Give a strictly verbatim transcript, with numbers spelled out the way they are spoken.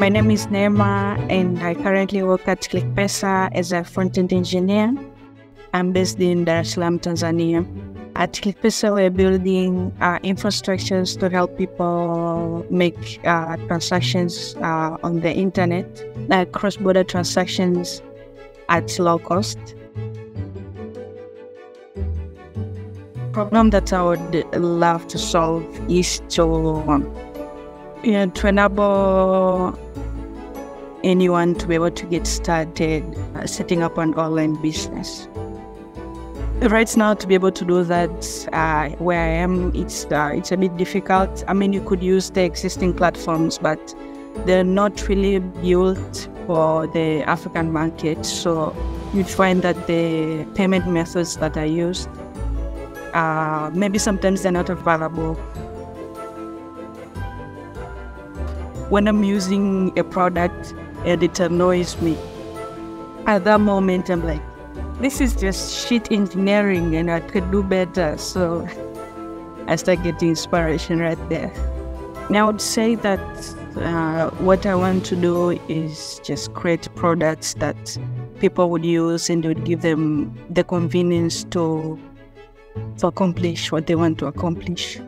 My name is Neema and I currently work at ClickPesa as a front-end engineer. I'm based in Dar es Salaam, Tanzania. At ClickPesa, we're building uh, infrastructures to help people make uh, transactions uh, on the internet, like cross-border transactions at low cost. The problem that I would love to solve is to, um, you know, to enable anyone to be able to get started uh, setting up an online business. Right now, to be able to do that uh, where I am, it's, uh, it's a bit difficult. I mean, you could use the existing platforms, but they're not really built for the African market. So you find that the payment methods that are used, uh, maybe sometimes they're not available. When I'm using a product, and it annoys me, at that moment, I'm like, this is just shit engineering and I could do better. So I start getting inspiration right there. Now I would say that uh, what I want to do is just create products that people would use and would give them the convenience to, to accomplish what they want to accomplish.